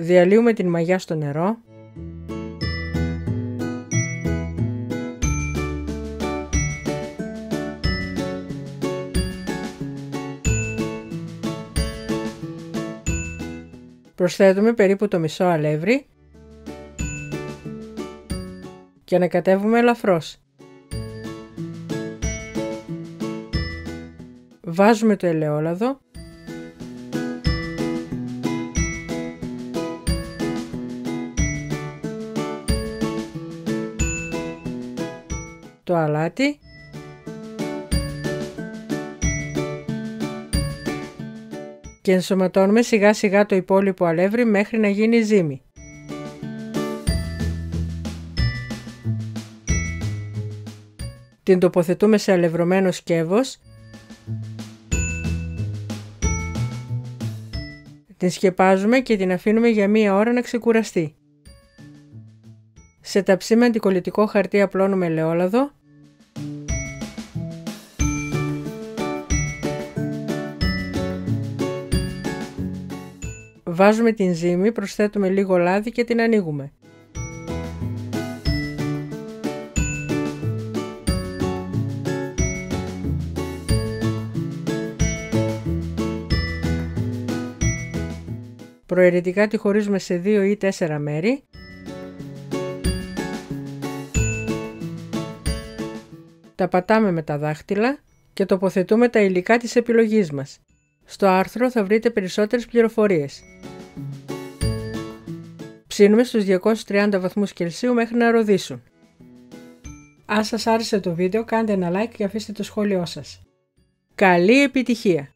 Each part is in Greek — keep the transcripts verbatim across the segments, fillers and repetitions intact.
Διαλύουμε την μαγιά στο νερό. Προσθέτουμε περίπου το μισό αλεύρι και ανακατεύουμε ελαφρώς. Βάζουμε το ελαιόλαδο το αλάτι και ενσωματώνουμε σιγά σιγά το υπόλοιπο αλεύρι μέχρι να γίνει ζύμη. Την τοποθετούμε σε αλευρωμένο σκεύος. Την σκεπάζουμε και την αφήνουμε για μία ώρα να ξεκουραστεί. Σε ταψί με αντικολλητικό χαρτί απλώνουμε ελαιόλαδο. Βάζουμε την ζύμη, προσθέτουμε λίγο λάδι και την ανοίγουμε. Προαιρετικά τη χωρίζουμε σε δύο ή τέσσερα μέρη. Τα πατάμε με τα δάχτυλα και τοποθετούμε τα υλικά της επιλογής μας. Στο άρθρο θα βρείτε περισσότερες πληροφορίες. Ψήνουμε στους διακόσιους τριάντα βαθμούς Κελσίου μέχρι να ροδίσουν. Αν σας άρεσε το βίντεο, κάντε ένα like και αφήστε το σχόλιο σας. Καλή επιτυχία!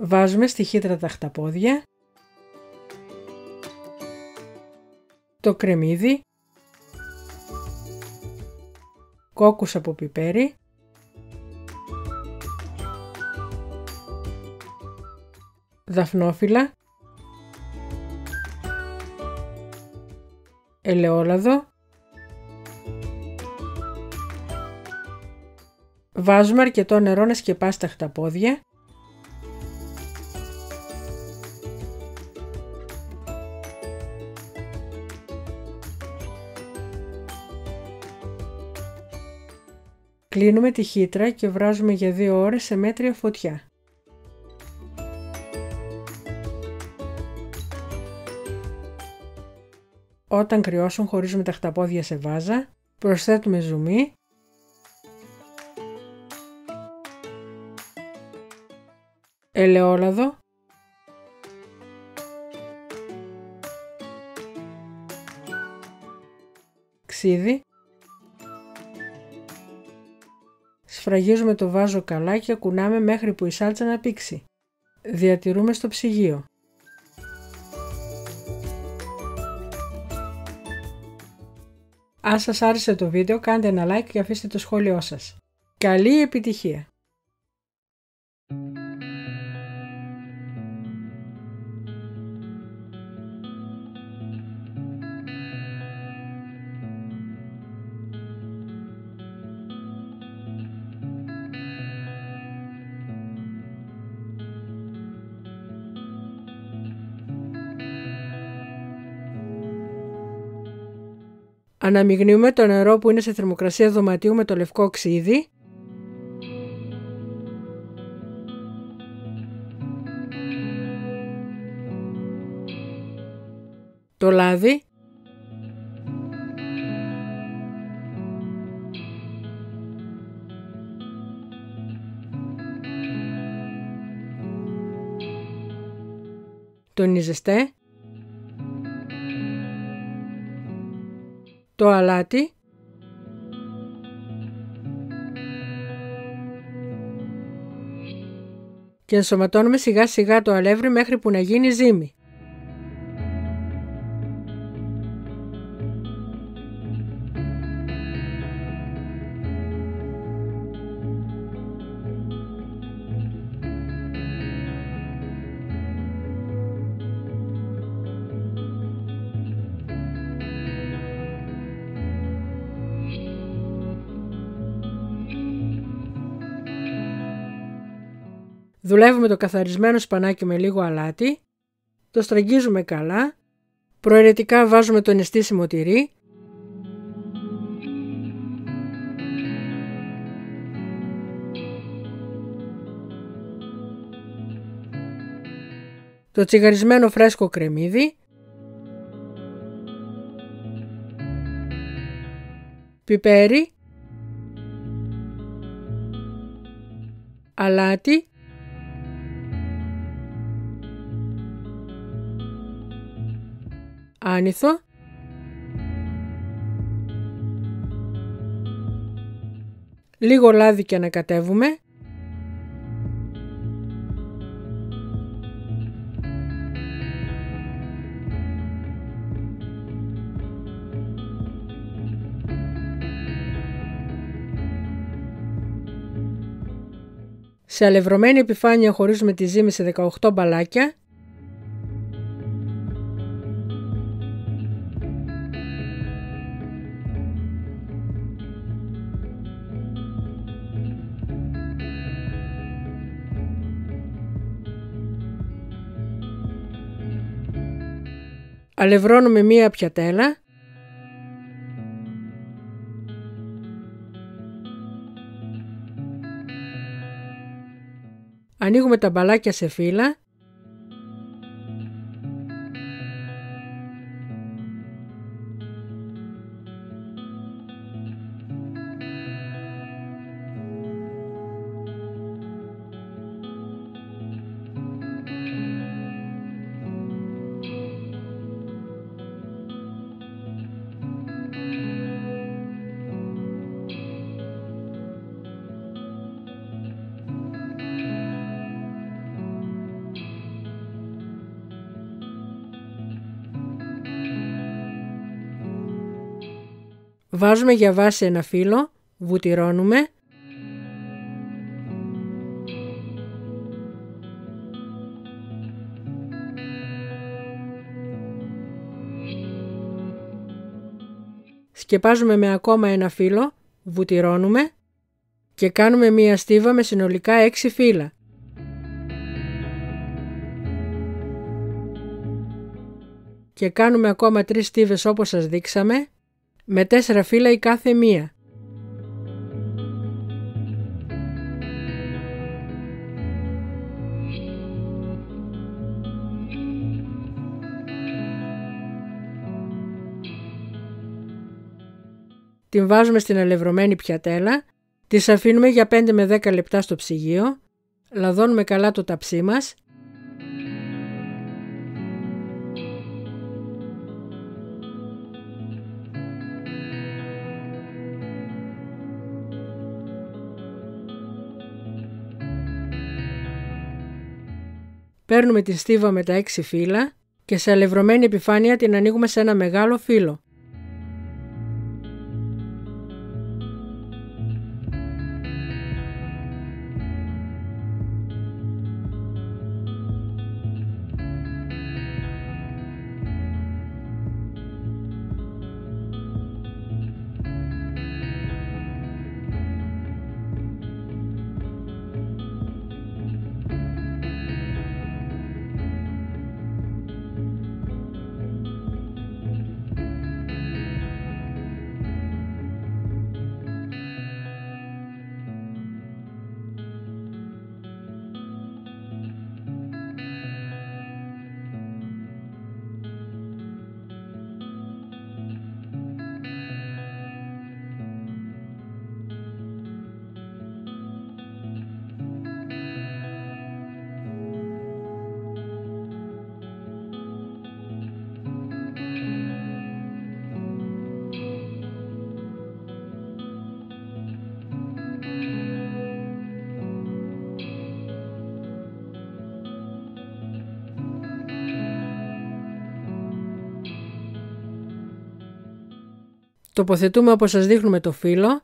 Βάζουμε στη χύτρα τα χταπόδια, το κρεμμύδι, κόκκους από πιπέρι, δαφνόφυλλα, ελαιόλαδο. Βάζουμε αρκετό νερό να σκεπάσει τα χταπόδια. Κλείνουμε τη χύτρα και βράζουμε για δύο ώρες σε μέτρια φωτιά. Όταν κρυώσουν χωρίζουμε τα χταπόδια σε βάζα, προσθέτουμε ζουμί, ελαιόλαδο, ξίδι. Σφραγίζουμε το βάζο καλά και κουνάμε μέχρι που η σάλτσα να πήξει. Διατηρούμε στο ψυγείο. Αν σας άρεσε το βίντεο, κάντε ένα like και αφήστε το σχόλιο σας. Καλή επιτυχία! Αναμειγνύουμε το νερό που είναι σε θερμοκρασία δωματίου με το λευκό ξύδι. Το λάδι. Το νιζεστέ. Το αλάτι, και ενσωματώνουμε σιγά σιγά το αλεύρι μέχρι που να γίνει ζύμη. δουλεύουμε το καθαρισμένο σπανάκι με λίγο αλάτι, το στραγγίζουμε καλά, προαιρετικά βάζουμε το νηστίσιμο τυρί, το τσιγαρισμένο φρέσκο κρεμμύδι, πιπέρι, αλάτι, άνηθο, λίγο λάδι και ανακατεύουμε, σε αλευρωμένη επιφάνεια χωρίζουμε τη ζύμη σε δεκαοκτώ μπαλάκια. Αλευρώνουμε μία πιατέλα. Ανοίγουμε τα μπαλάκια σε φύλλα. Βάζουμε για βάση ένα φύλλο, βουτυρώνουμε, σκεπάζουμε με ακόμα ένα φύλλο, βουτυρώνουμε και κάνουμε μία στίβα με συνολικά έξι φύλλα. Και κάνουμε ακόμα τρεις στίβες όπως σας δείξαμε, με τέσσερα φύλλα η κάθε μία. Την βάζουμε στην αλευρωμένη πιατέλα, τις αφήνουμε για πέντε με δέκα λεπτά στο ψυγείο, λαδώνουμε καλά το ταψί μας. Παίρνουμε τη στίβα με τα έξι φύλλα και σε αλευρωμένη επιφάνεια την ανοίγουμε σε ένα μεγάλο φύλλο. Τοποθετούμε όπως σας δείχνουμε το φύλλο.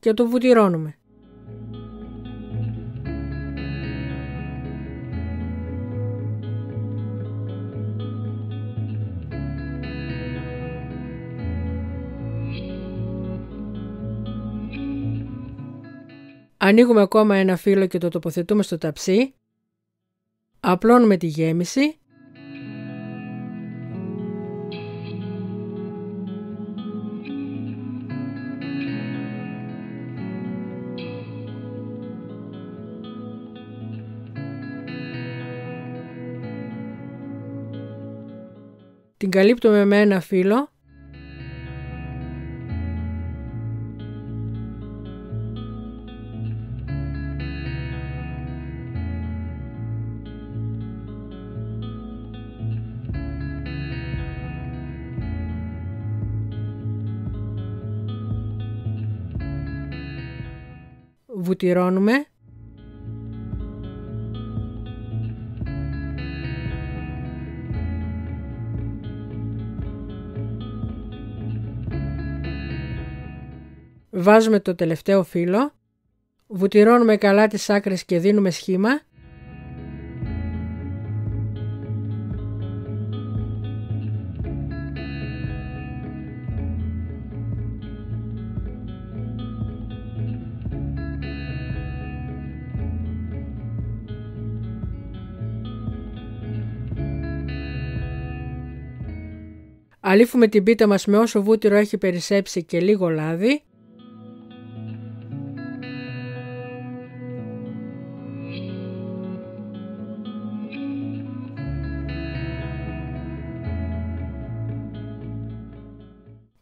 και το βουτυρώνουμε. Ανοίγουμε ακόμα ένα φύλλο και το τοποθετούμε στο ταψί. Απλώνουμε τη γέμιση. Την καλύπτουμε με ένα φύλλο. Βουτυρώνουμε. Βάζουμε το τελευταίο φύλλο. Βουτυρώνουμε καλά τις άκρες και δίνουμε σχήμα. Αλείφουμε την πίτα μας με όσο βούτυρο έχει περισσέψει και λίγο λάδι.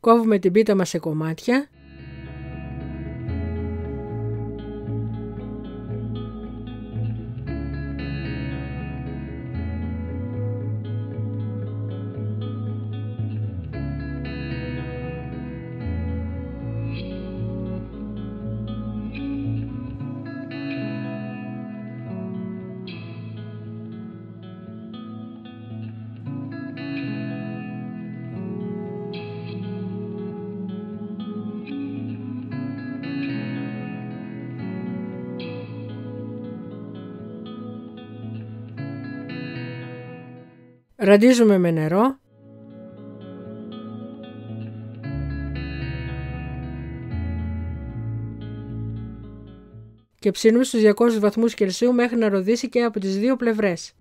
Κόβουμε την πίτα μας σε κομμάτια. Ραντίζουμε με νερό. Και ψήνουμε στους διακόσιους βαθμούς Κελσίου μέχρι να ροδίσει και από τις δύο πλευρές.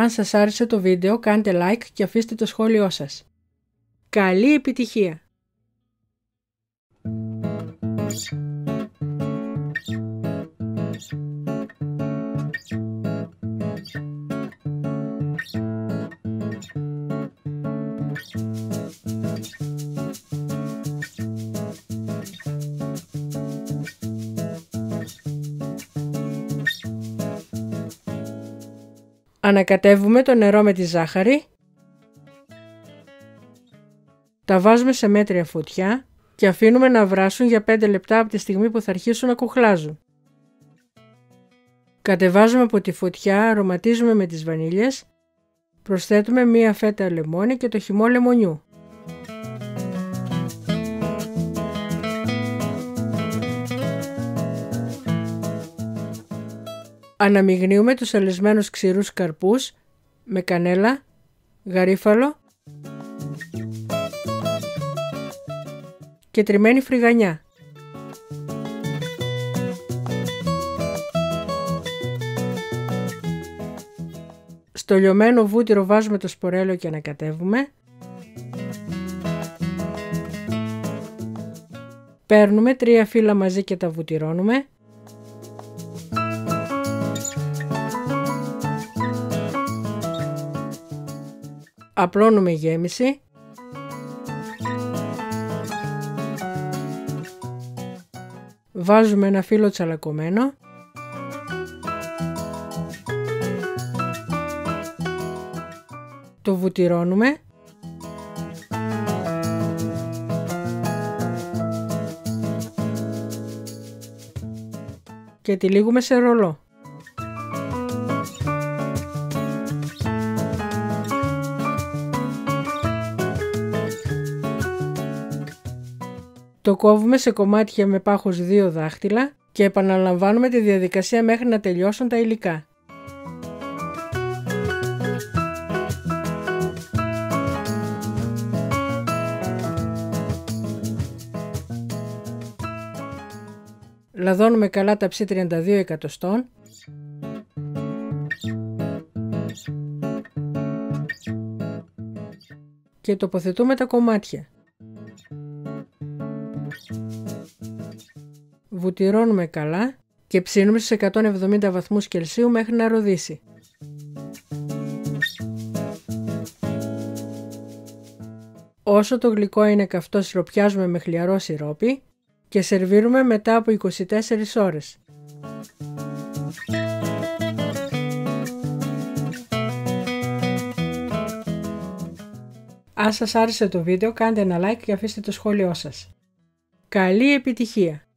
Αν σας άρεσε το βίντεο, κάντε like και αφήστε το σχόλιο σας. Καλή επιτυχία! Ανακατεύουμε το νερό με τη ζάχαρη, τα βάζουμε σε μέτρια φωτιά και αφήνουμε να βράσουν για πέντε λεπτά από τη στιγμή που θα αρχίσουν να κουχλάζουν. Κατεβάζουμε από τη φωτιά, αρωματίζουμε με τις βανίλιες, προσθέτουμε μία φέτα λεμόνι και το χυμό λεμονιού. Αναμειγνύουμε τους αλεσμένους ξηρούς καρπούς με κανέλα, γαρίφαλο και τριμμένη φρυγανιά. Στο λιωμένο βούτυρο βάζουμε το σπορέλαιο και ανακατεύουμε. Παίρνουμε τρία φύλλα μαζί και τα βουτυρώνουμε. Απλώνουμε γέμιση. βάζουμε ένα φύλλο τσαλακωμένο το βουτυρώνουμε και τυλίγουμε σε ρολό. Το κόβουμε σε κομμάτια με πάχος δύο δάχτυλα και επαναλαμβάνουμε τη διαδικασία μέχρι να τελειώσουν τα υλικά. Λαδώνουμε καλά τα ψή τριάντα δύο εκατοστών. Και τοποθετούμε τα κομμάτια. Βουτυρώνουμε καλά και ψήνουμε στους εκατόν εβδομήντα βαθμούς Κελσίου μέχρι να ροδίσει. Όσο το γλυκό είναι καυτό, σιροπιάζουμε με χλιαρό σιρόπι και σερβίρουμε μετά από είκοσι τέσσερις ώρες. Αν σας άρεσε το βίντεο, κάντε ένα like και αφήστε το σχόλιο σας. Καλή επιτυχία!